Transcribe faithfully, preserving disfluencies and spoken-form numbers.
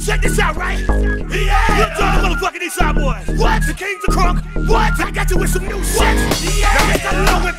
Check this out, right? Yeah. You're talking motherfucking East Side Boyz. What? The Kings of Crunk. What? I got you with some new shit. Yeah. Now,